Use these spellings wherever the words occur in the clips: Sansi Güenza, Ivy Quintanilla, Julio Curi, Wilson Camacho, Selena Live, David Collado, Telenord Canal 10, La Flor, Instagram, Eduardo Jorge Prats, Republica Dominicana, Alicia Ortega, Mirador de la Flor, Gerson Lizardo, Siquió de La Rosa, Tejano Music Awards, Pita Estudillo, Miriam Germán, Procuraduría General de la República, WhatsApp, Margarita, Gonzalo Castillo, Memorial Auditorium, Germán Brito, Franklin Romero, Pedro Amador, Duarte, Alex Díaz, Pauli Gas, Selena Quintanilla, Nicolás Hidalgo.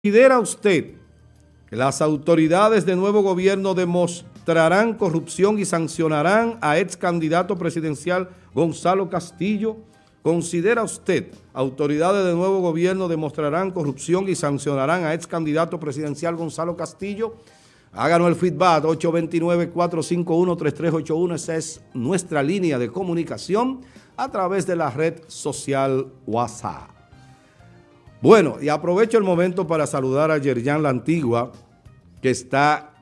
¿Considera usted que las autoridades del nuevo gobierno demostrarán corrupción y sancionarán a ex candidato presidencial Gonzalo Castillo? ¿Considera usted autoridades del nuevo gobierno demostrarán corrupción y sancionarán a ex candidato presidencial Gonzalo Castillo? Háganos el feedback 829-451-3381. Esa es nuestra línea de comunicación a través de la red social WhatsApp. Bueno, y aprovecho el momento para saludar a Yerjan Lantigua, que está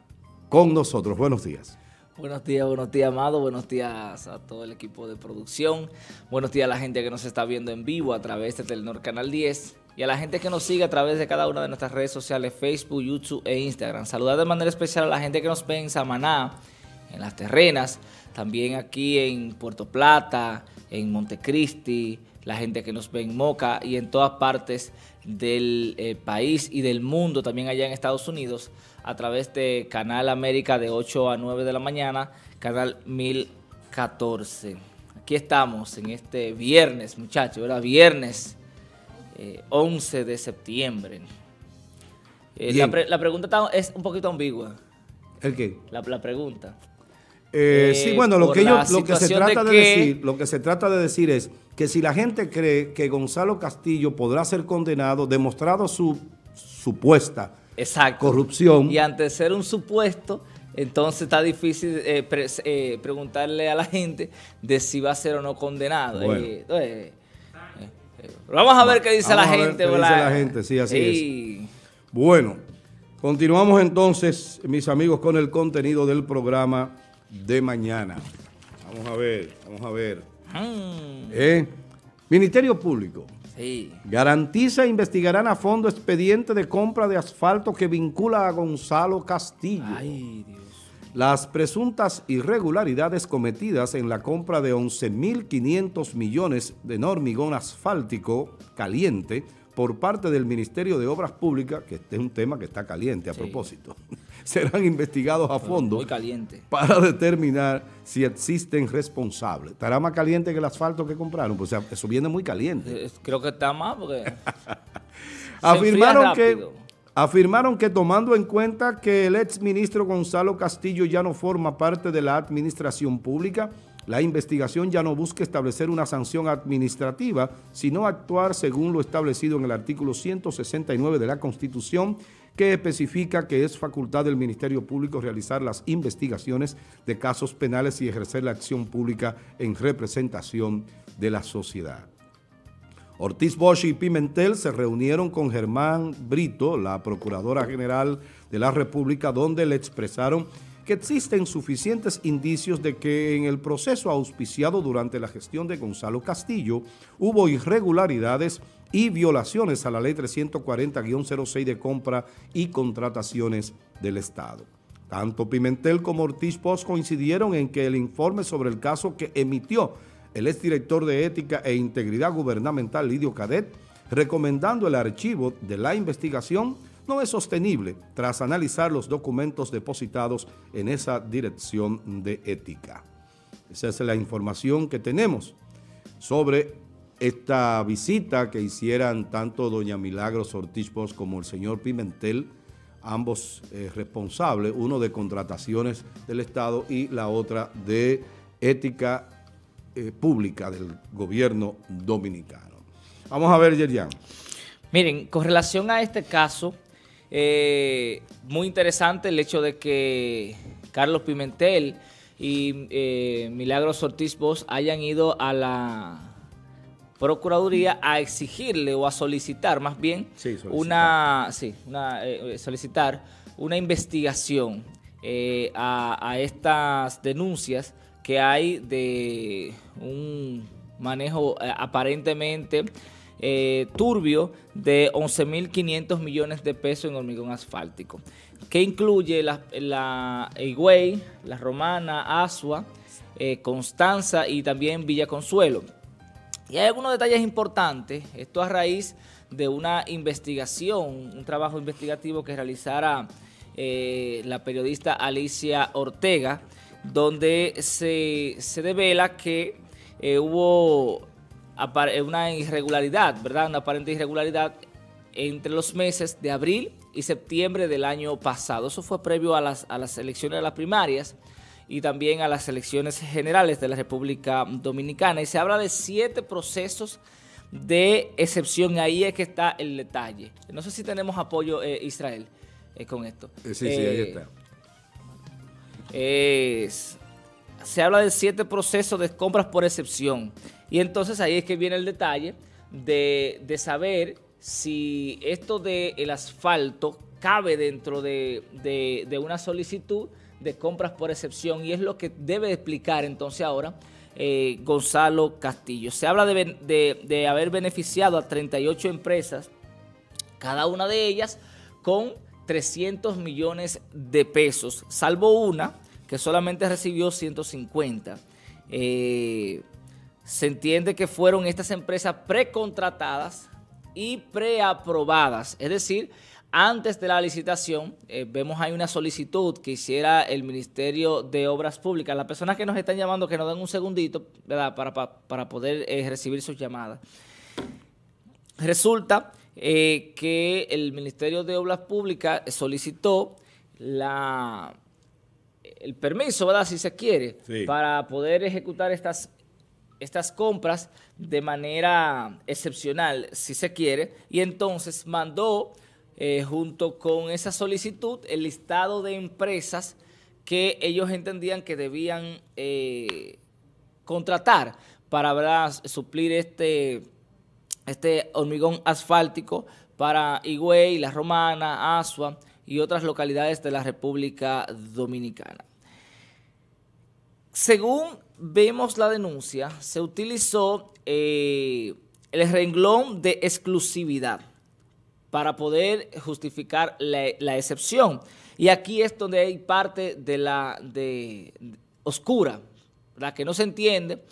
con nosotros. Buenos días. Buenos días, Amado. Buenos días a todo el equipo de producción. Buenos días a la gente que nos está viendo en vivo a través de Telenord Canal 10 y a la gente que nos sigue a través de cada una de nuestras redes sociales, Facebook, YouTube e Instagram. Saludar de manera especial a la gente que nos ve en Samaná, en Las Terrenas, también aquí en Puerto Plata, en Montecristi, la gente que nos ve en Moca y en todas partes del país y del mundo, también allá en Estados Unidos, a través de Canal América de 8 a 9 de la mañana, Canal 1014. Aquí estamos en este viernes, muchachos, era viernes 11 de septiembre. La pregunta es un poquito ambigua. ¿El qué? La pregunta. Sí, bueno, lo que se trata de decir es que si la gente cree que Gonzalo Castillo podrá ser condenado, demostrado su supuesta corrupción. Y ante ser un supuesto, entonces está difícil preguntarle a la gente de si va a ser o no condenado. Bueno. Vamos a ver qué dice la gente. Qué dice la gente, sí, así es. Bueno, continuamos entonces, mis amigos, con el contenido del programa de mañana. Vamos a ver, Ministerio Público. Sí. Garantiza e investigarán a fondo expediente de compra de asfalto que vincula a Gonzalo Castillo. Ay, Dios. Las presuntas irregularidades cometidas en la compra de 11.500 millones de hormigón asfáltico caliente por parte del Ministerio de Obras Públicas, que este es un tema que está caliente a propósito, serán investigados a fondo para determinar si existen responsables. ¿Estará más caliente que el asfalto que compraron? Pues, o sea, eso viene muy caliente. Creo que está más porque afirmaron que tomando en cuenta que el exministro Gonzalo Castillo ya no forma parte de la administración pública, la investigación ya no busca establecer una sanción administrativa, sino actuar según lo establecido en el artículo 169 de la Constitución, que especifica que es facultad del Ministerio Público realizar las investigaciones de casos penales y ejercer la acción pública en representación de la sociedad. Ortiz Bosch y Pimentel se reunieron con Germán Brito, la Procuradora General de la República, donde le expresaron que existen suficientes indicios de que en el proceso auspiciado durante la gestión de Gonzalo Castillo hubo irregularidades y violaciones a la ley 340-06 de compra y contrataciones del Estado. Tanto Pimentel como Ortiz Bosch coincidieron en que el informe sobre el caso que emitió el exdirector de Ética e Integridad Gubernamental Lidio Cadet, recomendando el archivo de la investigación, no es sostenible tras analizar los documentos depositados en esa dirección de ética. Esa es la información que tenemos sobre esta visita que hicieran tanto doña Milagros Ortiz Bosch como el señor Pimentel, ambos responsables, uno de contrataciones del Estado y la otra de ética pública del gobierno dominicano. Vamos a ver, Yerjan. Miren, con relación a este caso, muy interesante el hecho de que Carlos Pimentel y Milagros Ortiz Bosch hayan ido a la Procuraduría a exigirle o a solicitar, más bien, solicitar una investigación a estas denuncias que hay de un manejo aparentemente turbio de 11.500 millones de pesos en hormigón asfáltico, que incluye la Higüey, La Romana, Asua, Constanza y también Villa Consuelo. Y hay algunos detalles importantes, esto a raíz de una investigación, un trabajo investigativo que realizara la periodista Alicia Ortega, donde se devela que hubo una irregularidad, ¿verdad? Una aparente irregularidad entre los meses de abril y septiembre del año pasado. Eso fue previo a las elecciones de las primarias y también a las elecciones generales de la República Dominicana. Y se habla de 7 procesos de excepción. Ahí es que está el detalle. No sé si tenemos apoyo, Israel, con esto. Sí, ahí está. Se habla de 7 procesos de compras por excepción. Y entonces ahí es que viene el detalle de saber si esto del asfalto cabe dentro de una solicitud de compras por excepción, y es lo que debe explicar entonces ahora Gonzalo Castillo. Se habla de haber beneficiado a 38 empresas, cada una de ellas con 300 millones de pesos, salvo una que solamente recibió 150. Se entiende que fueron estas empresas precontratadas y preaprobadas, es decir, antes de la licitación. Vemos ahí una solicitud que hiciera el Ministerio de Obras Públicas. Las personas que nos están llamando, que nos den un segundito, ¿verdad?, para poder recibir sus llamadas. Resulta que el Ministerio de Obras Públicas solicitó el permiso, ¿verdad?, si se quiere, sí, para poder ejecutar estas compras de manera excepcional, si se quiere, y entonces mandó junto con esa solicitud el listado de empresas que ellos entendían que debían contratar para, ¿verdad?, suplir este hormigón asfáltico para Higüey, La Romana, Asua y otras localidades de la República Dominicana. Según vemos la denuncia, se utilizó el renglón de exclusividad para poder justificar la excepción. Y aquí es donde hay parte de oscura, la que no se entiende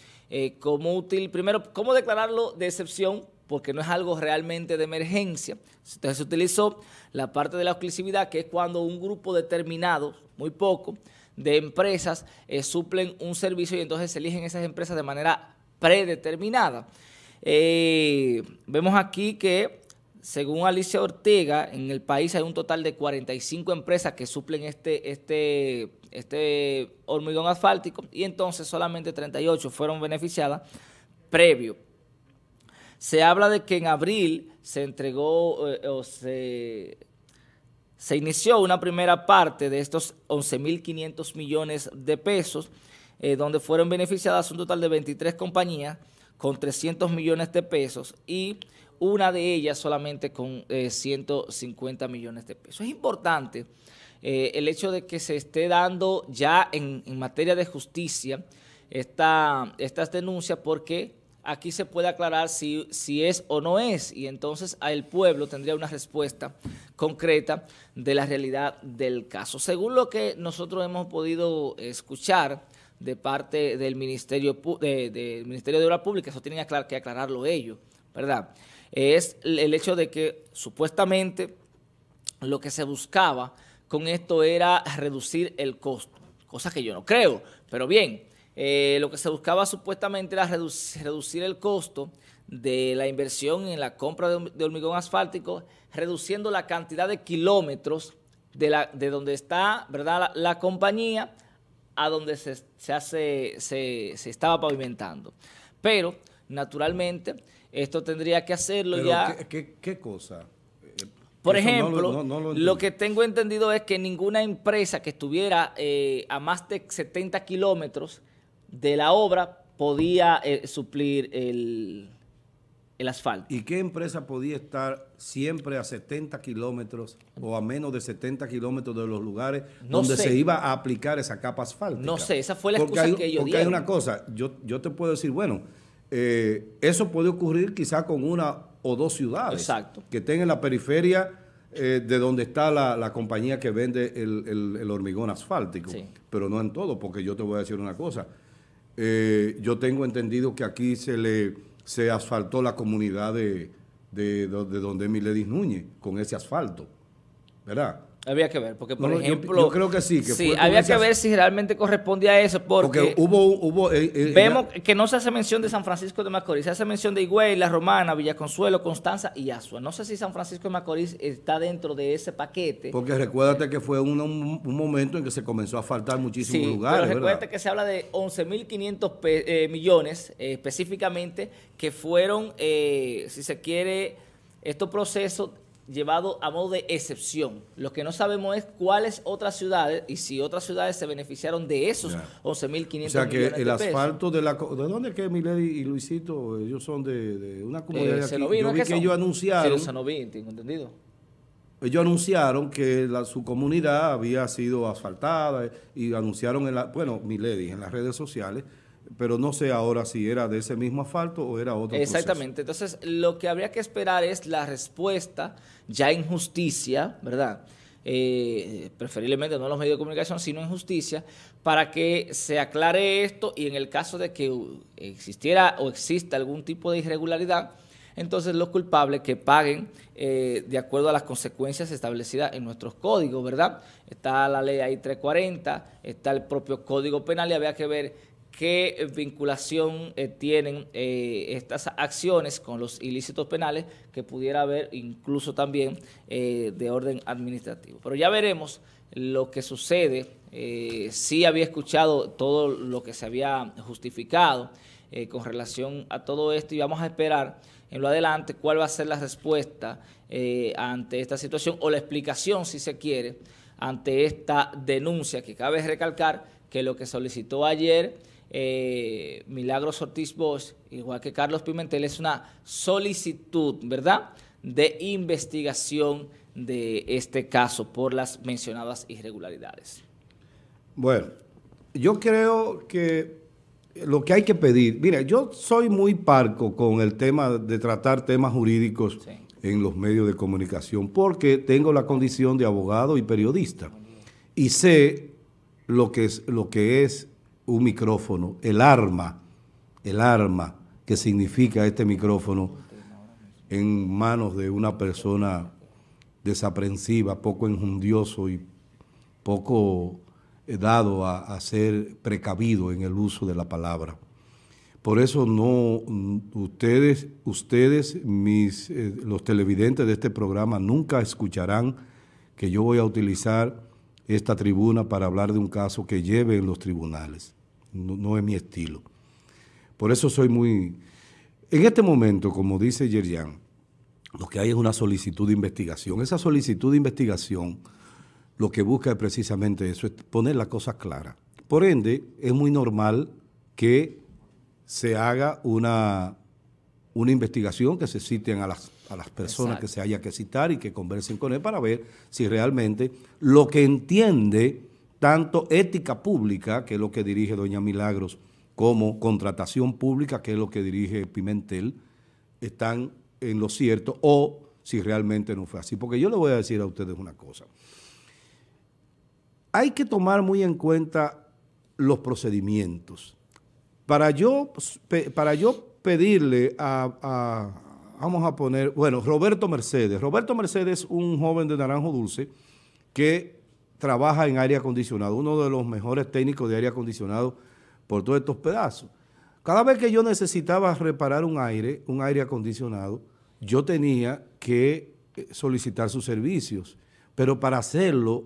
como útil. Primero, ¿cómo declararlo de excepción? Porque no es algo realmente de emergencia. Entonces se utilizó la parte de la exclusividad, que es cuando un grupo determinado, muy poco, de empresas suplen un servicio y entonces se eligen esas empresas de manera predeterminada. Vemos aquí que, según Alicia Ortega, en el país hay un total de 45 empresas que suplen este hormigón asfáltico, y entonces solamente 38 fueron beneficiadas previo. Se habla de que en abril se entregó se inició una primera parte de estos 11.500 millones de pesos, donde fueron beneficiadas un total de 23 compañías con 300 millones de pesos y una de ellas solamente con 150 millones de pesos. Es importante el hecho de que se esté dando ya en materia de justicia estas denuncias, porque aquí se puede aclarar si es o no es, y entonces el pueblo tendría una respuesta concreta de la realidad del caso. Según lo que nosotros hemos podido escuchar de parte del Ministerio de Obras Públicas, eso tienen que aclararlo ellos, ¿verdad? Es el hecho de que supuestamente lo que se buscaba con esto era reducir el costo, cosa que yo no creo, pero bien. Lo que se buscaba supuestamente era reducir el costo de la inversión en la compra de hormigón asfáltico, reduciendo la cantidad de kilómetros de donde está, ¿verdad?, la compañía a donde se estaba pavimentando. Pero, naturalmente, esto tendría que hacerlo. Pero ya... ¿Qué cosa? Por ejemplo, lo que tengo entendido es que ninguna empresa que estuviera a más de 70 kilómetros de la obra podía suplir el asfalto. ¿Y qué empresa podía estar siempre a 70 kilómetros o a menos de 70 kilómetros de los lugares donde se iba a aplicar esa capa asfáltica? No sé, esa fue la excusa que ellos dieron. Porque hay una cosa, yo te puedo decir, bueno, eso puede ocurrir quizá con una o dos ciudades. Exacto. Que estén en la periferia de donde está la compañía que vende el hormigón asfáltico, sí, pero no en todo, porque yo te voy a decir una cosa. Yo tengo entendido que aquí se asfaltó la comunidad de donde es Miledis Núñez con ese asfalto, ¿verdad? Había que ver, porque por ejemplo... Yo creo que sí. Que sí, había que ver si realmente corresponde a eso, porque hubo vemos que no se hace mención de San Francisco de Macorís, se hace mención de Higüey, La Romana, Villaconsuelo, Constanza y Azua. No sé si San Francisco de Macorís está dentro de ese paquete. Porque recuérdate que fue un momento en que se comenzó a faltar muchísimos lugares. Pero recuérdate, ¿verdad?, que se habla de 11.500 millones específicamente que fueron, si se quiere, estos procesos llevado a modo de excepción. Lo que no sabemos es cuáles otras ciudades y si otras ciudades se beneficiaron de esos 11.500 millones. O sea que el asfalto de la... ¿De dónde es que Miledis y Luisito? Ellos son de una comunidad de aquí. Yo vi que ellos anunciaron... Sí, Sanoví, tengo entendido. Ellos anunciaron que su comunidad había sido asfaltada y anunciaron, bueno, Miledis en las redes sociales, pero no sé ahora si era de ese mismo asfalto o era otro. Exactamente. Proceso. Entonces, lo que habría que esperar es la respuesta ya en justicia, ¿verdad? Preferiblemente no en los medios de comunicación, sino en justicia, para que se aclare esto y en el caso de que existiera o exista algún tipo de irregularidad, entonces los culpables que paguen de acuerdo a las consecuencias establecidas en nuestros códigos, ¿verdad? Está la ley ahí 340, está el propio Código Penal y habría que ver qué vinculación tienen estas acciones con los ilícitos penales que pudiera haber incluso también de orden administrativo. Pero ya veremos lo que sucede. Sí había escuchado todo lo que se había justificado con relación a todo esto y vamos a esperar en lo adelante cuál va a ser la respuesta ante esta situación o la explicación, si se quiere, ante esta denuncia que cabe recalcar que lo que solicitó ayer Milagros Ortiz Bosch, igual que Carlos Pimentel, es una solicitud, ¿verdad?, de investigación de este caso por las mencionadas irregularidades. Bueno, yo creo que lo que hay que pedir, mira, yo soy muy parco con el tema de tratar temas jurídicos en los medios de comunicación porque tengo la condición de abogado y periodista y sé lo que es un micrófono, el arma que significa este micrófono en manos de una persona desaprensiva, poco enjundioso y poco dado a ser precavido en el uso de la palabra. Por eso no, ustedes los televidentes de este programa nunca escucharán que yo voy a utilizar esta tribuna para hablar de un caso que lleve en los tribunales. No es mi estilo. Por eso soy muy... En este momento, como dice Yerjan, lo que hay es una solicitud de investigación. Esa solicitud de investigación lo que busca es precisamente eso, es poner las cosas claras. Por ende, es muy normal que se haga una investigación, que se citen a las personas que se haya que citar y que conversen con él para ver si realmente lo que entiende tanto ética pública, que es lo que dirige doña Milagros, como contratación pública, que es lo que dirige Pimentel, están en lo cierto o si realmente no fue así. Porque yo le voy a decir a ustedes una cosa. Hay que tomar muy en cuenta los procedimientos. Para yo pedirle vamos a poner, bueno, Roberto Mercedes. Roberto Mercedes es un joven de Naranjo Dulce que trabaja en aire acondicionado, uno de los mejores técnicos de aire acondicionado por todos estos pedazos. Cada vez que yo necesitaba reparar un aire acondicionado, yo tenía que solicitar sus servicios, pero para hacerlo,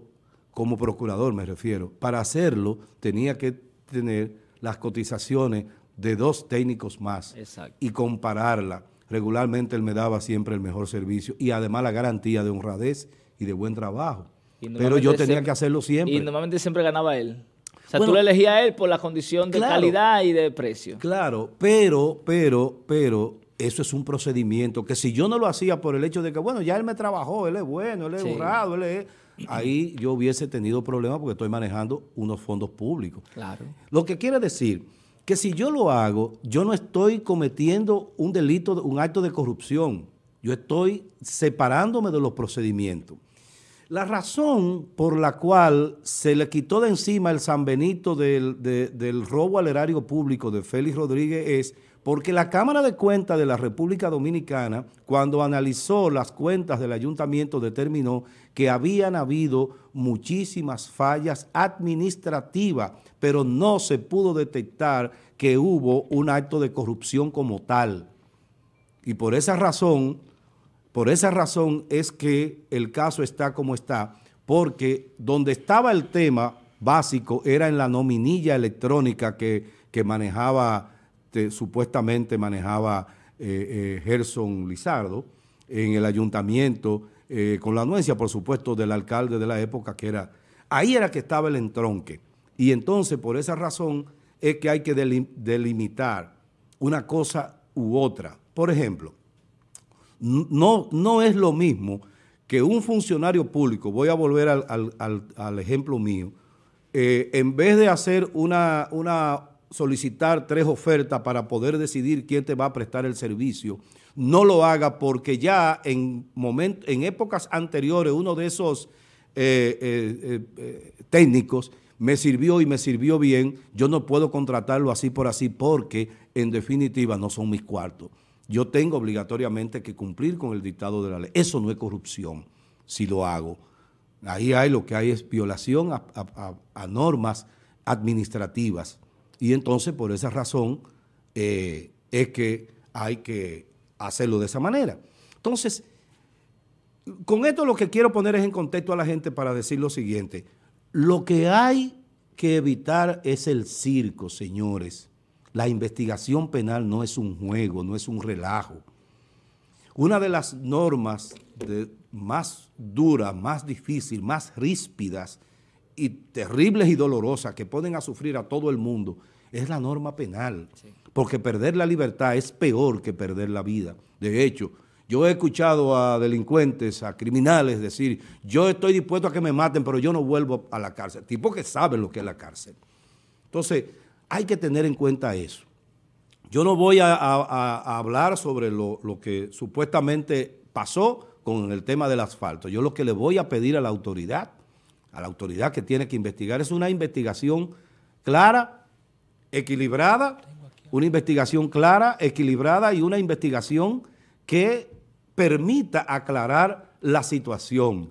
como procurador me refiero, para hacerlo tenía que tener las cotizaciones de dos técnicos más. Exacto. Y compararla. Regularmente él me daba siempre el mejor servicio y además la garantía de honradez y de buen trabajo. Pero yo tenía que hacerlo siempre. Y normalmente siempre ganaba él. O sea, bueno, tú le elegías a él por la condición de calidad y de precio. Claro, pero eso es un procedimiento que si yo no lo hacía por el hecho de que, bueno, ya él me trabajó, él es bueno, él es honrado, él es... Ahí yo hubiese tenido problemas porque estoy manejando unos fondos públicos. Claro. Lo que quiere decir que si yo lo hago, yo no estoy cometiendo un delito, un acto de corrupción. Yo estoy separándome de los procedimientos. La razón por la cual se le quitó de encima el San Benito del robo al erario público de Félix Rodríguez es Porque la Cámara de Cuentas de la República Dominicana, cuando analizó las cuentas del ayuntamiento, determinó que habían habido muchísimas fallas administrativas, pero no se pudo detectar que hubo un acto de corrupción como tal. Y por esa razón es que el caso está como está, porque donde estaba el tema básico era en la nominilla electrónica que manejaba... supuestamente manejaba Gerson Lizardo en el ayuntamiento, con la anuencia, por supuesto, del alcalde de la época, que era, ahí era que estaba el entronque. Y entonces, por esa razón, es que hay que delimitar una cosa u otra. Por ejemplo, no es lo mismo que un funcionario público, voy a volver al ejemplo mío, en vez de hacer una solicitar 3 ofertas para poder decidir quién te va a prestar el servicio, no lo haga, porque ya en épocas anteriores uno de esos técnicos me sirvió y me sirvió bien. Yo no puedo contratarlo así por así, porque en definitiva no son mis cuartos. Yo tengo obligatoriamente que cumplir con el dictado de la ley. Eso no es corrupción si lo hago. Ahí lo que hay es violación a normas administrativas. Y entonces, por esa razón, es que hay que hacerlo de esa manera. Entonces, con esto lo que quiero poner es en contexto a la gente para decir lo siguiente. Lo que hay que evitar es el circo, señores. La investigación penal no es un juego, no es un relajo. Una de las normas más duras, más difíciles, más ríspidas, y terribles y dolorosas que ponen a sufrir a todo el mundo, es la norma penal, sí. Porque perder la libertad es peor que perder la vida. De hecho, yo he escuchado a delincuentes, a criminales decir, yo estoy dispuesto a que me maten, pero yo no vuelvo a la cárcel, tipo que saben lo que es la cárcel. Entonces, hay que tener en cuenta eso. Yo no voy a hablar sobre lo que supuestamente pasó con el tema del asfalto. Yo lo que le voy a pedir a la autoridad que tiene que investigar, es una investigación clara, equilibrada, y una investigación que permita aclarar la situación,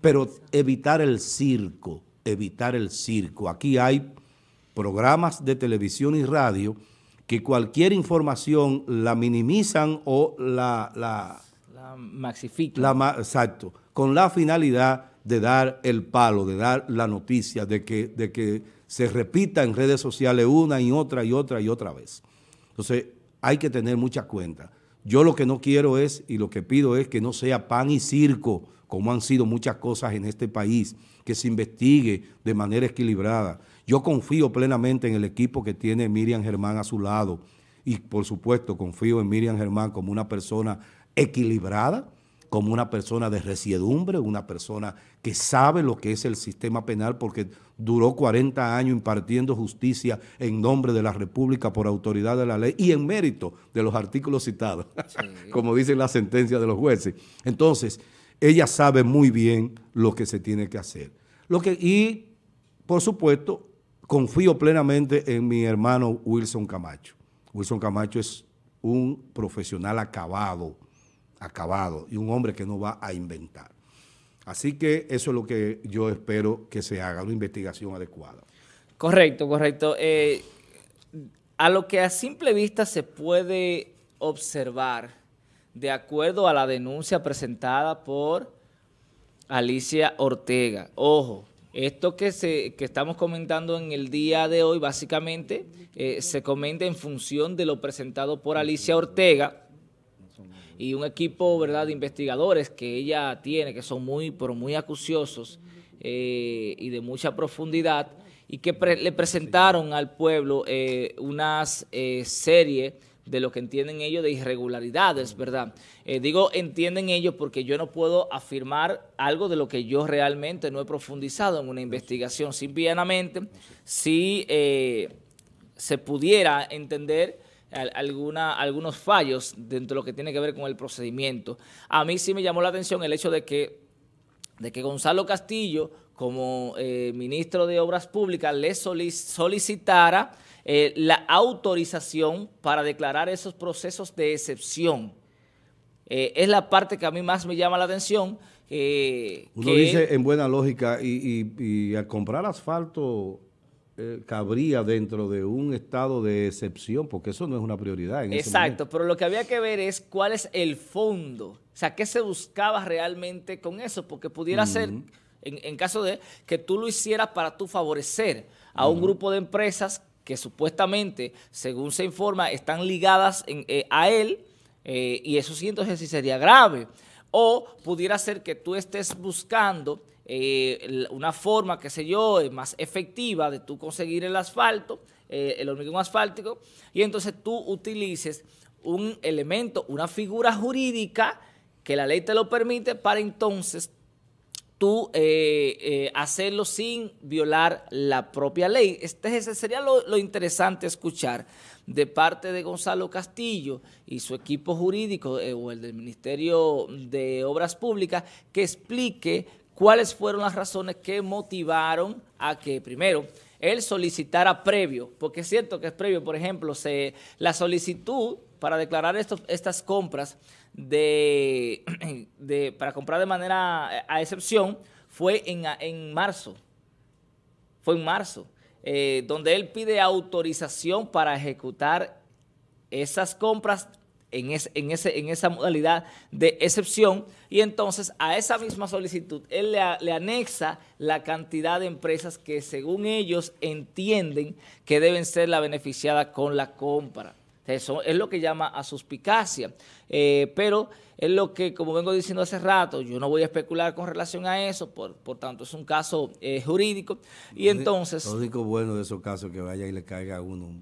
pero evitar el circo. Aquí hay programas de televisión y radio que cualquier información la minimizan o la maxifican. Exacto, con la finalidad de dar el palo, de dar la noticia, de que se repita en redes sociales una y otra y otra y otra vez. Entonces, hay que tener mucha cuenta. Yo lo que no quiero es, y lo que pido es, que no sea pan y circo, como han sido muchas cosas en este país, que se investigue de manera equilibrada. Yo confío plenamente en el equipo que tiene Miriam Germán a su lado, y por supuesto confío en Miriam Germán como una persona equilibrada, como una persona de resiedumbre, una persona que sabe lo que es el sistema penal, porque duró 40 años impartiendo justicia en nombre de la República por autoridad de la ley y en mérito de los artículos citados, sí. Como dicen las sentencias de los jueces. Entonces, ella sabe muy bien lo que se tiene que hacer. Y, por supuesto, confío plenamente en mi hermano Wilson Camacho. Wilson Camacho es un profesional acabado y un hombre que no va a inventar. Así que eso es lo que yo espero que se haga, una investigación adecuada. Correcto. A lo que a simple vista se puede observar, de acuerdo a la denuncia presentada por Alicia Ortega. Ojo, esto que estamos comentando en el día de hoy, básicamente, se comenta en función de lo presentado por Alicia Ortega y un equipo, ¿verdad?, de investigadores que ella tiene, que son muy acuciosos y de mucha profundidad, y que le presentaron al pueblo unas serie de lo que entienden ellos de irregularidades, ¿verdad? Digo, entienden ellos porque yo no puedo afirmar algo de lo que yo realmente no he profundizado en una investigación. Simplemente, si se pudiera entender algunos fallos dentro de lo que tiene que ver con el procedimiento. A mí sí me llamó la atención el hecho de que Gonzalo Castillo como ministro de Obras Públicas, le solicitara la autorización para declarar esos procesos de excepción. Es la parte que a mí más me llama la atención. Uno que dice en buena lógica, y a comprar asfalto cabría dentro de un estado de excepción, porque eso no es una prioridad en ese momento. Exacto, pero lo que había que ver es cuál es el fondo, o sea, qué se buscaba realmente con eso, porque pudiera ser, en caso de que tú lo hicieras para tú favorecer a un grupo de empresas que supuestamente, según se informa, están ligadas a él, y eso sí, entonces sí sería grave. O pudiera ser que tú estés buscando una forma, qué sé yo, más efectiva de tú conseguir el asfalto, el hormigón asfáltico, y entonces tú utilices un elemento, una figura jurídica que la ley te lo permite para entonces tú hacerlo sin violar la propia ley. Ese sería lo interesante escuchar de parte de Gonzalo Castillo y su equipo jurídico o el del Ministerio de Obras Públicas, que explique cuáles fueron las razones que motivaron a que, primero, él solicitara previo, porque es cierto que es previo. Por ejemplo, la solicitud para declarar estas compras para comprar de manera a excepción fue en marzo, donde él pide autorización para ejecutar esas compras en esa modalidad de excepción, y entonces a esa misma solicitud él le anexa la cantidad de empresas que según ellos entienden que deben ser la beneficiada con la compra. Eso es lo que llama a suspicacia, pero es lo que, como vengo diciendo hace rato, yo no voy a especular con relación a eso, por tanto es un caso jurídico, y entonces... Lo único bueno de esos casos es que vaya y le caiga a uno,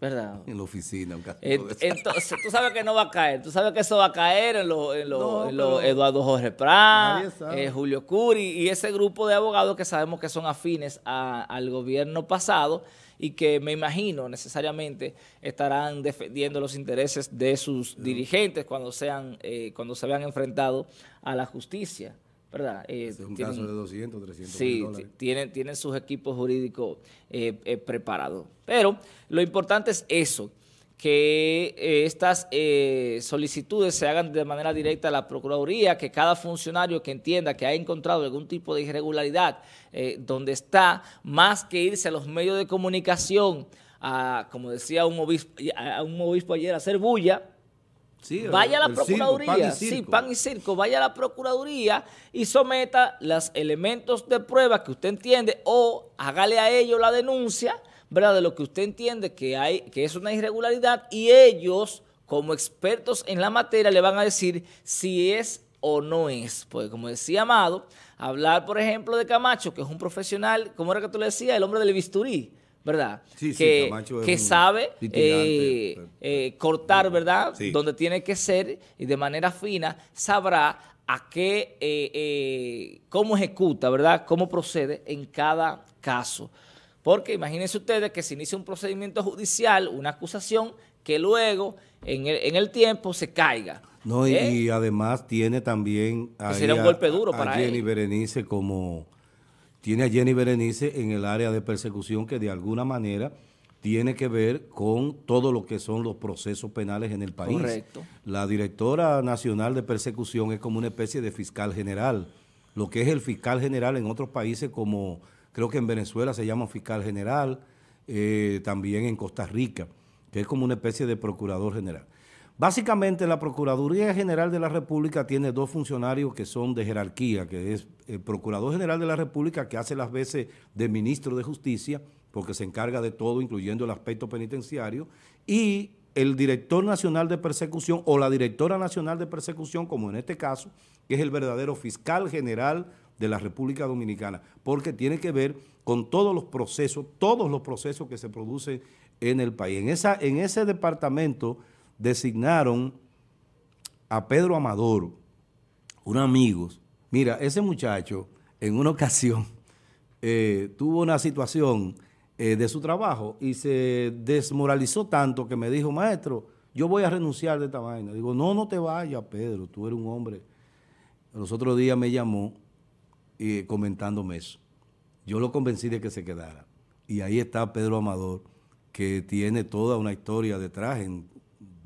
¿verdad?, en la oficina. Un caso entonces, tú sabes que no va a caer, tú sabes que eso va a caer en los Eduardo Jorge Prats, Julio Curi y ese grupo de abogados que sabemos que son afines al gobierno pasado, y que me imagino necesariamente estarán defendiendo los intereses de sus dirigentes cuando se vean enfrentados a la justicia, ¿verdad? Es un caso de 200, 300 mil dólares. Sí, tienen sus equipos jurídicos preparados. Pero lo importante es eso, que estas solicitudes se hagan de manera directa a la Procuraduría, que cada funcionario que entienda que ha encontrado algún tipo de irregularidad donde está, más que irse a los medios de comunicación, como decía un obispo ayer, a hacer bulla, vaya a la Procuraduría, vaya a la Procuraduría y someta los elementos de prueba que usted entiende, o hágale a ellos la denuncia, ¿verdad?, de lo que usted entiende que es una irregularidad, y ellos, como expertos en la materia, le van a decir si es o no es. Pues como decía Amado, hablar, por ejemplo, de Camacho, que es un profesional, como era que tú le decías, el hombre del bisturí, ¿verdad? Sí, que sabe cortar, ¿verdad? Sí. Donde tiene que ser, y de manera fina sabrá cómo ejecuta, ¿verdad?, cómo procede en cada caso. Porque imagínense ustedes que se inicia un procedimiento judicial, una acusación, que luego en el tiempo se caiga. No, y además tiene también... Sería un golpe duro para Jenny él. Berenice, como tiene a Jenny Berenice en el área de persecución, que de alguna manera tiene que ver con todo lo que son los procesos penales en el país. Correcto. La directora nacional de persecución es como una especie de fiscal general. Lo que es el fiscal general en otros países como... Creo que en Venezuela se llama fiscal general, también en Costa Rica, que es como una especie de procurador general. Básicamente la Procuraduría General de la República tiene dos funcionarios que son de jerarquía, que es el Procurador General de la República, que hace las veces de Ministro de Justicia, porque se encarga de todo, incluyendo el aspecto penitenciario, y el Director Nacional de Persecución, o la Directora Nacional de Persecución, como en este caso, que es el verdadero fiscal general de la República Dominicana, porque tiene que ver con todos los procesos que se producen en el país. En ese departamento designaron a Pedro Amador, un amigo. Mira, ese muchacho en una ocasión tuvo una situación de su trabajo y se desmoralizó tanto que me dijo: maestro, yo voy a renunciar de esta vaina. Digo: no, no te vayas, Pedro, tú eres un hombre. Los otros días me llamó comentándome eso. Yo lo convencí de que se quedara. Y ahí está Pedro Amador, que tiene toda una historia detrás, en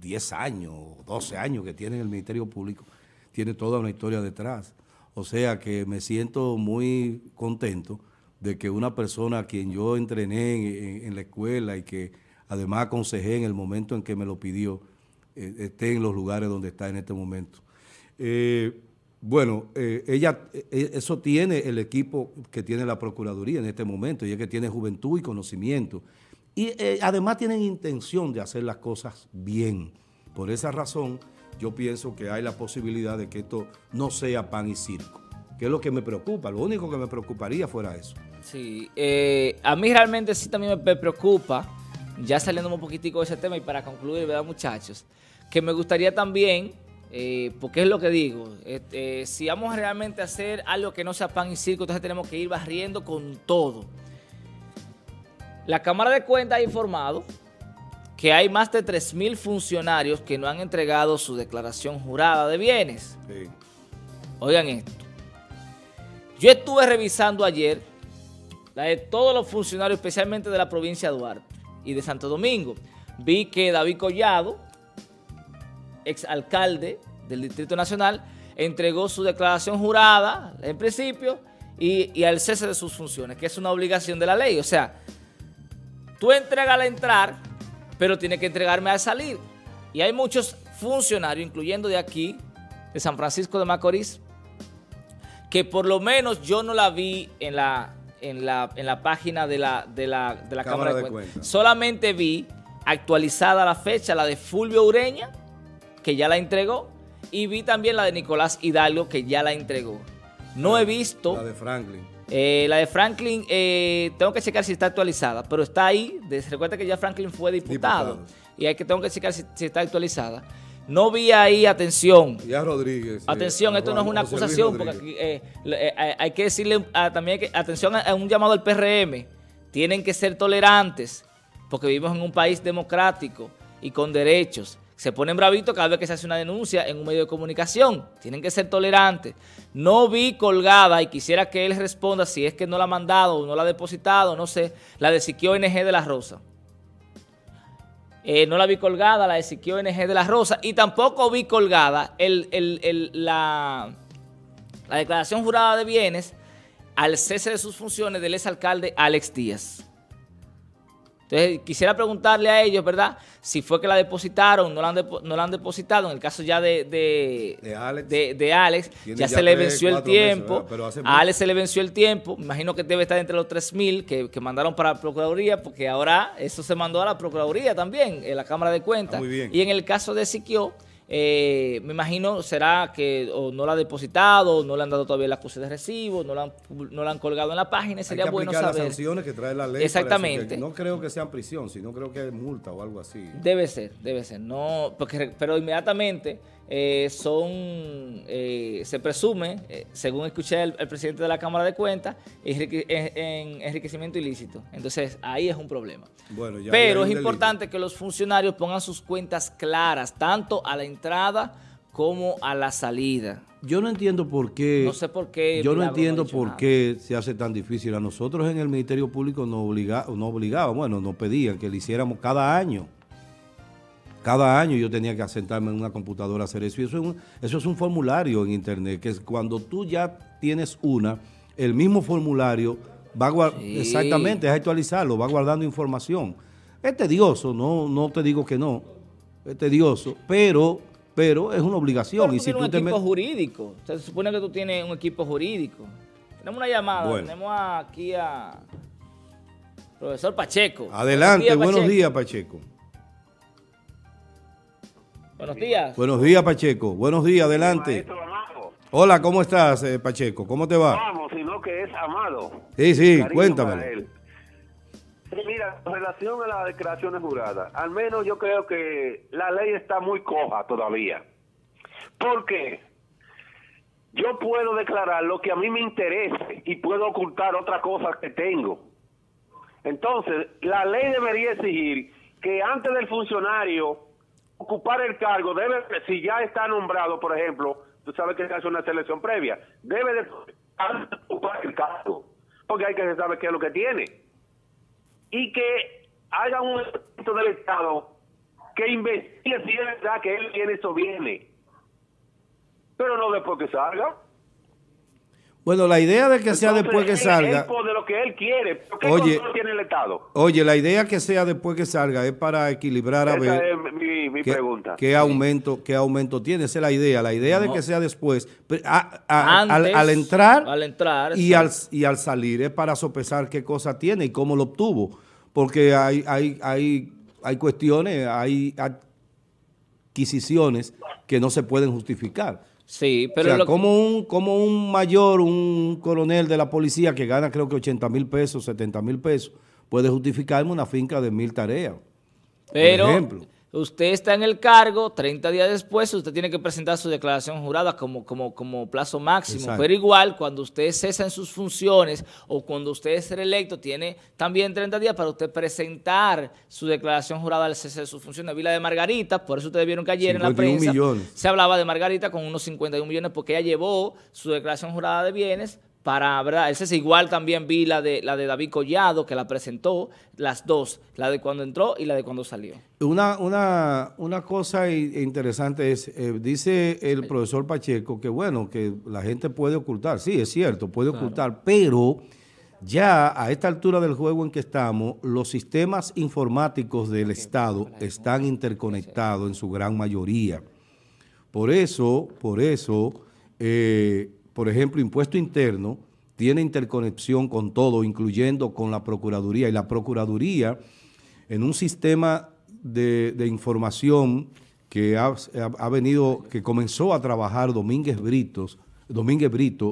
10 años, 12 años que tiene en el Ministerio Público, tiene toda una historia detrás. O sea que me siento muy contento de que una persona a quien yo entrené en la escuela y que además aconsejé en el momento en que me lo pidió, esté en los lugares donde está en este momento. Eso tiene el equipo que tiene la Procuraduría en este momento, y es que tiene juventud y conocimiento. Y además tienen intención de hacer las cosas bien. Por esa razón, yo pienso que hay la posibilidad de que esto no sea pan y circo, que es lo que me preocupa. Lo único que me preocuparía fuera eso. Sí, a mí realmente sí también me preocupa, ya saliendo un poquitico de ese tema y para concluir, ¿verdad, muchachos? Que me gustaría también, porque es lo que digo, si vamos realmente a hacer algo que no sea pan y circo, entonces tenemos que ir barriendo con todo. La Cámara de Cuentas ha informado que hay más de 3.000 funcionarios que no han entregado su declaración jurada de bienes. Sí. Oigan esto. Yo estuve revisando ayer la de todos los funcionarios, especialmente de la provincia de Duarte y de Santo Domingo. Vi que David Collado, exalcalde del Distrito Nacional, entregó su declaración jurada en principio y al cese de sus funciones, que es una obligación de la ley. O sea, tú entregas al entrar, pero tiene que entregarme al salir. Y hay muchos funcionarios, incluyendo de aquí, de San Francisco de Macorís, que por lo menos yo no la vi en la página de la Cámara de Cuentas. Solamente vi actualizada la fecha, la de Fulvio Ureña, que ya la entregó, y vi también la de Nicolás Hidalgo, que ya la entregó. No he visto... La de Franklin. Tengo que checar si está actualizada, pero está ahí. Recuerda que ya Franklin fue diputado. Y hay que tengo que checar si está actualizada. No vi ahí, atención. Ya Rodríguez. Atención, esto no es una acusación, porque aquí, hay que decirle también que, atención a un llamado al PRM. Tienen que ser tolerantes, porque vivimos en un país democrático y con derechos. Se ponen bravitos cada vez que se hace una denuncia en un medio de comunicación. Tienen que ser tolerantes. No vi colgada, y quisiera que él responda si es que no la ha mandado o no la ha depositado, no sé, la de Siquió de La Rosa. No la vi colgada, la de Siquió de La Rosa. Y tampoco vi colgada la declaración jurada de bienes al cese de sus funciones del exalcalde Alex Díaz. Entonces, quisiera preguntarle a ellos, ¿verdad? Si fue que la depositaron, no la han depositado. En el caso ya de Alex ya se le venció el tiempo. A Alex se le venció el tiempo. Me imagino que debe estar entre los 3.000 que mandaron para la Procuraduría, porque ahora eso se mandó a la Procuraduría también, en la Cámara de Cuentas. Ah, muy bien. Y en el caso de Siquió, me imagino será que o no la ha depositado, o no le han dado todavía la acusación de recibo, no la han colgado en la página. Sería bueno saber. Hay que aplicar las sanciones que trae la ley. Exactamente. No creo que sea prisión, sino creo que es multa o algo así. Debe ser. No, pero inmediatamente se presume, según escuché al presidente de la Cámara de Cuentas, en enriquecimiento ilícito. Entonces ahí es un problema. Bueno, ya, pero es importante que los funcionarios pongan sus cuentas claras, tanto a la entrada como a la salida. Yo no entiendo por qué. No sé por qué. Yo no entiendo por qué se hace tan difícil. A nosotros en el Ministerio Público nos obligaban, bueno, nos pedían que lo hiciéramos cada año. Cada año yo tenía que sentarme en una computadora a hacer eso. Y eso es un formulario en internet, que es cuando tú ya tienes el mismo formulario va sí. Exactamente, es actualizarlo, va guardando información. Es tedioso, no te digo que no. Es tedioso, pero es una obligación. Pero tú tienes un equipo jurídico. O sea, se supone que tú tienes un equipo jurídico. Tenemos una llamada, bueno. Tenemos aquí a profesor Pacheco. Adelante, buenos días, Pacheco. Buenos días. Buenos días, Pacheco. Buenos días, adelante. Hola, ¿cómo estás, Pacheco? ¿Cómo te va? Vamos, sino que es Amado. Sí, cuéntame. Mira, en relación a las declaraciones juradas, al menos yo creo que la ley está muy coja todavía. Porque yo puedo declarar lo que a mí me interese y puedo ocultar otra cosa que tengo. Entonces, la ley debería exigir que antes del funcionario ocupar el cargo, si ya está nombrado, por ejemplo, tú sabes que se hace una selección previa, debe de ocupar porque hay que saber qué es lo que tiene. Y que haga un evento del Estado que investigue si es verdad que él tiene eso viene. Pero no después que salga. Bueno, la idea de que sea después que salga... de lo que él quiere. Oye, tiene el Estado. Oye, la idea que sea después que salga es para equilibrar a ver... Esa es mi pregunta. ¿Qué aumento tiene? Esa es la idea. La idea de que sea después. Antes, al entrar y al salir es para sopesar qué cosa tiene y cómo lo obtuvo. Porque hay cuestiones, hay adquisiciones que no se pueden justificar. Sí, pero o sea, como un mayor, un coronel de la policía que gana creo que 80,000 pesos, 70,000 pesos, puede justificarme una finca de 1,000 tareas. Pero por ejemplo, usted está en el cargo, 30 días después usted tiene que presentar su declaración jurada como plazo máximo. Exacto. Pero igual cuando usted cesa en sus funciones o cuando usted es reelecto tiene también 30 días para usted presentar su declaración jurada al cese de sus funciones. Vi la de Margarita, por eso ustedes vieron que ayer en la prensa se hablaba de Margarita con unos 51 millones porque ella llevó su declaración jurada de bienes para, ¿verdad? Ese es igual. También vi la de David Collado, que la presentó, las dos, la de cuando entró y la de cuando salió. Una cosa interesante es, dice el profesor Pacheco, que bueno, que la gente puede ocultar. Sí, es cierto, puede ocultar, pero ya a esta altura del juego en que estamos, los sistemas informáticos del Estado están interconectados en su gran mayoría. Por ejemplo, Impuesto Interno tiene interconexión con todo, incluyendo con la Procuraduría. Y la Procuraduría, en un sistema de información que que comenzó a trabajar Domínguez Brito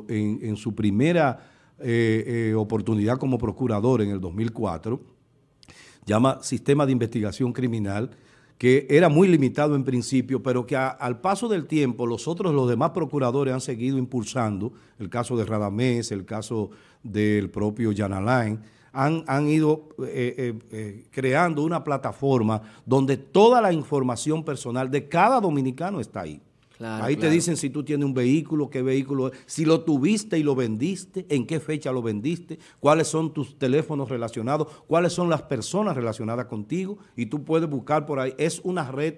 en su primera oportunidad como procurador en el 2004, llama Sistema de Investigación Criminal, que era muy limitado en principio, pero que al paso del tiempo los demás procuradores han seguido impulsando, el caso de Radamés, el caso del propio Yanalain, han ido creando una plataforma donde toda la información personal de cada dominicano está ahí. Claro, ahí te dicen si tú tienes un vehículo, qué vehículo, si lo tuviste y lo vendiste, en qué fecha lo vendiste, cuáles son tus teléfonos relacionados, cuáles son las personas relacionadas contigo, y tú puedes buscar por ahí. Es una red,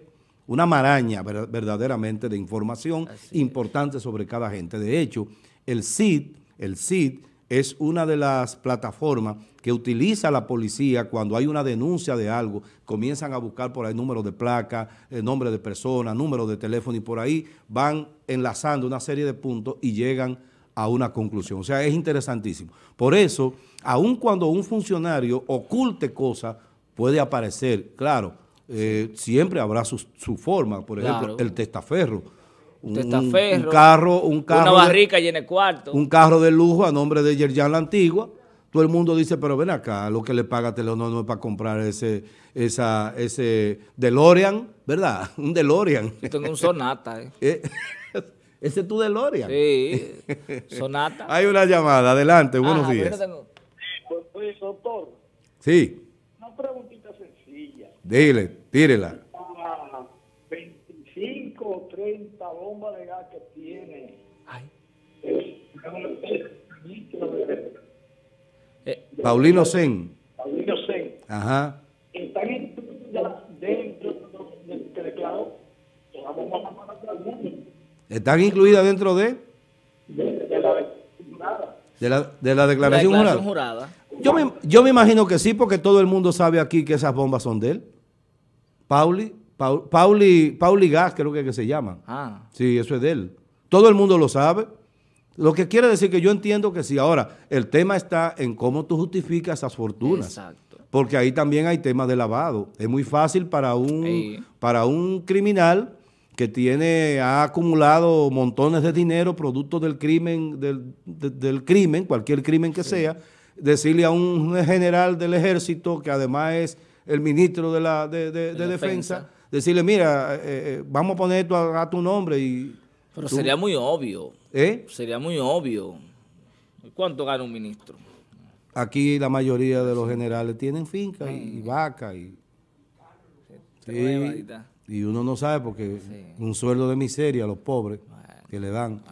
una maraña verdaderamente de información importante sobre cada gente. De hecho, el CID es una de las plataformas que utiliza la policía cuando hay una denuncia de algo. Comienzan a buscar por ahí números de placa, nombre de personas, número de teléfono, y por ahí van enlazando una serie de puntos y llegan a una conclusión. O sea, es interesantísimo. Por eso, aun cuando un funcionario oculte cosas, puede aparecer. Claro, siempre habrá su forma. Por ejemplo, el testaferro. Un carro, una barrica llena de cuarto. Un carro de lujo a nombre de Yerjan Lantigua. Todo el mundo dice, pero ven acá, lo que le paga Telenord no es para comprar ese DeLorean, ¿verdad? Un DeLorean. Yo tengo un Sonata. ¿Ese es tu DeLorean? Sí, Sonata. Hay una llamada, adelante, buenos días. Pues, doctor. Sí. Una preguntita sencilla. Dile, tírela. 30 bombas de gas que tiene. Paulino Sen. Paulino Sen. Ajá. Están dentro del que declaró la bomba más barata del mundo. ¿Están incluidas dentro de la declaración jurada? Yo me imagino que sí, porque todo el mundo sabe aquí que esas bombas son de él. Pauli Gas, creo que se llama. Sí, eso es de él. Todo el mundo lo sabe. Lo que quiere decir que yo entiendo que sí. Ahora, el tema está en cómo tú justificas esas fortunas. Exacto. Porque ahí también hay temas de lavado. Es muy fácil para un criminal que ha acumulado montones de dinero, producto del crimen, del crimen, cualquier crimen que sea, decirle a un general del ejército, que además es el ministro de defensa, decirle, mira, vamos a poner esto a tu nombre. Pero sería muy obvio. Sería muy obvio. ¿Cuánto gana un ministro? Aquí la mayoría de los generales tienen fincas y vacas. Y uno no sabe porque un sueldo de miseria a los pobres que le dan.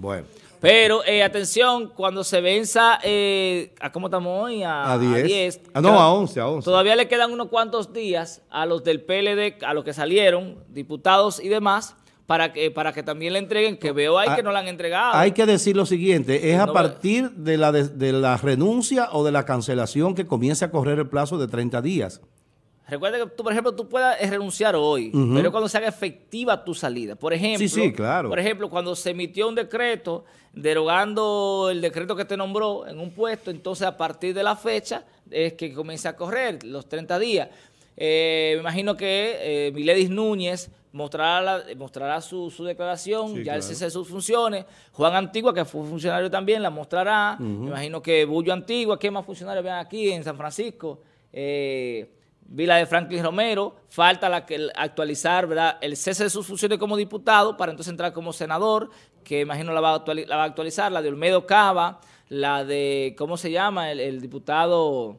Bueno. Pero, atención, cuando se venza, ¿a cómo estamos hoy? A 10. A 10. Ah, no, a 11, a 11. Todavía le quedan unos cuantos días a los del PLD, a los que salieron, diputados y demás, para que también le entreguen, que veo ahí que no la han entregado. Hay que decir lo siguiente, es a partir de la renuncia o de la cancelación que comience a correr el plazo de 30 días. Recuerda que tú, por ejemplo, tú puedas renunciar hoy, pero cuando se haga efectiva tu salida. Por ejemplo, por ejemplo, cuando se emitió un decreto derogando el decreto que te nombró en un puesto, entonces a partir de la fecha es que comienza a correr los 30 días. Me imagino que Miledis Núñez mostrará su declaración, sí, ya él cese sus funciones. Juan Antigua, que fue funcionario también, la mostrará. Me imagino que Bullo Antigua, ¿qué más funcionarios vean aquí en San Francisco? Vi la de Franklin Romero, falta la que actualizar, ¿verdad?, el cese de sus funciones como diputado para entonces entrar como senador, que imagino la va a actualizar, la de Olmedo Cava, la de, ¿cómo se llama?, el diputado,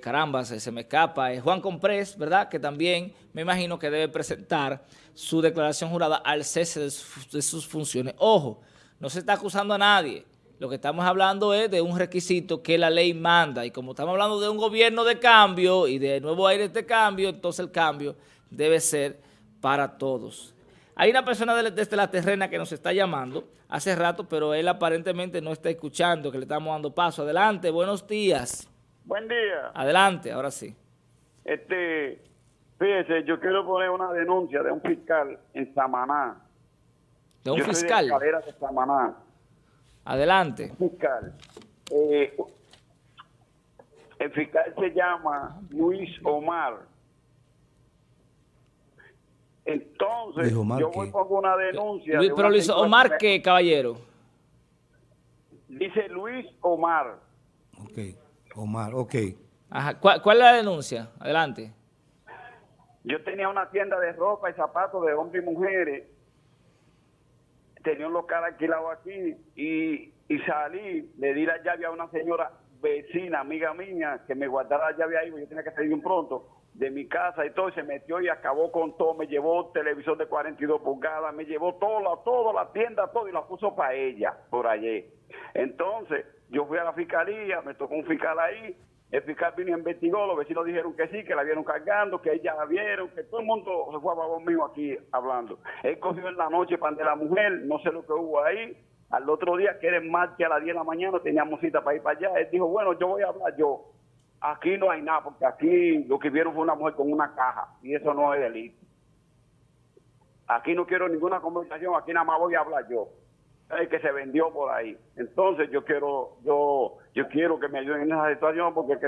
caramba, se me escapa, Juan Comprés, ¿verdad?, que también me imagino que debe presentar su declaración jurada al cese de sus funciones. Ojo, no se está acusando a nadie. Lo que estamos hablando es de un requisito que la ley manda, y como estamos hablando de un gobierno de cambio y de nuevo aire de cambio, entonces el cambio debe ser para todos. Hay una persona desde La Terrena que nos está llamando hace rato, pero él aparentemente no está escuchando, que le estamos dando paso. Adelante, buenos días. Buen día. Adelante, ahora sí. Fíjese, yo quiero poner una denuncia de un fiscal en Samaná. ¿De un fiscal? Soy de Escalera de Samaná. Adelante. Fiscal. El fiscal se llama Luis Omar. Entonces, Omar, yo voy con una denuncia. Pero Luis Omar, ¿qué, caballero? Dice Luis Omar. Ok, Omar, ok. Ajá. ¿Cuál es la denuncia? Adelante. Yo tenía una tienda de ropa y zapatos de hombres y mujeres. Tenía un local alquilado aquí y salí, le di la llave a una señora vecina, amiga mía, que me guardara la llave ahí, porque yo tenía que salir bien pronto de mi casa y todo, y se metió y acabó con todo, me llevó televisor de 42 pulgadas, me llevó toda la tienda, todo, y la puso para ella, por allí. Entonces, yo fui a la fiscalía, me tocó un fiscal ahí, el fiscal vino y investigó, los vecinos dijeron que sí, que la vieron cargando, que ella la vieron, que todo el mundo se fue a favor mío aquí hablando. Él cogió en la noche pan de la mujer, no sé lo que hubo ahí. Al otro día, que era en marcha a las 10 de la mañana, teníamos cita para ir para allá. Él dijo, bueno, yo voy a hablar yo. Aquí no hay nada, porque aquí lo que vieron fue una mujer con una caja, y eso no es delito. Aquí no quiero ninguna conversación, aquí nada más voy a hablar yo. El que se vendió por ahí. Entonces yo quiero que me ayuden en esa situación, porque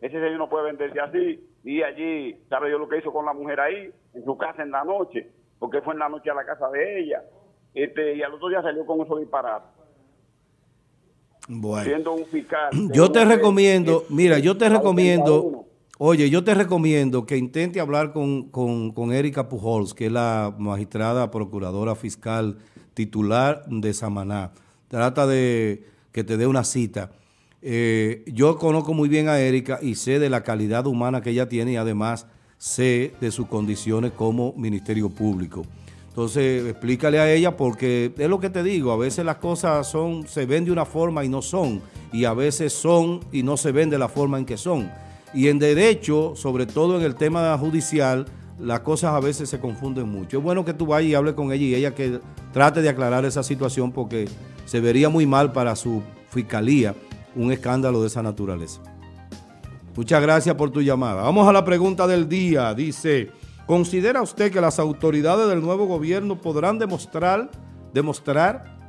ese señor no puede venderse así. Y allí, sabe yo lo que hizo con la mujer ahí, en su casa en la noche, porque fue en la noche a la casa de ella. Y al otro día salió con esos disparates. Bueno. Siendo un fiscal. Yo te recomiendo, mira, yo te recomiendo, oye, yo te recomiendo que intente hablar con Erika Pujols, que es la magistrada procuradora fiscal titular de Samaná. Trata de que te dé una cita. Yo conozco muy bien a Erika y sé de la calidad humana que ella tiene, y además sé de sus condiciones como Ministerio Público. Entonces, explícale a ella, porque es lo que te digo, a veces las cosas son, se ven de una forma y no son, y a veces son y no se ven de la forma en que son. Y en derecho, sobre todo en el tema judicial, las cosas a veces se confunden mucho. Es bueno que tú vayas y hables con ella, y ella que trate de aclarar esa situación, porque se vería muy mal para su fiscalía un escándalo de esa naturaleza. Muchas gracias por tu llamada. Vamos a la pregunta del día. Dice, ¿considera usted que las autoridades del nuevo gobierno podrán demostrar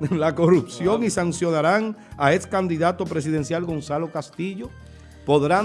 la corrupción y sancionarán a ex candidato presidencial Gonzalo Castillo? ¿Podrán?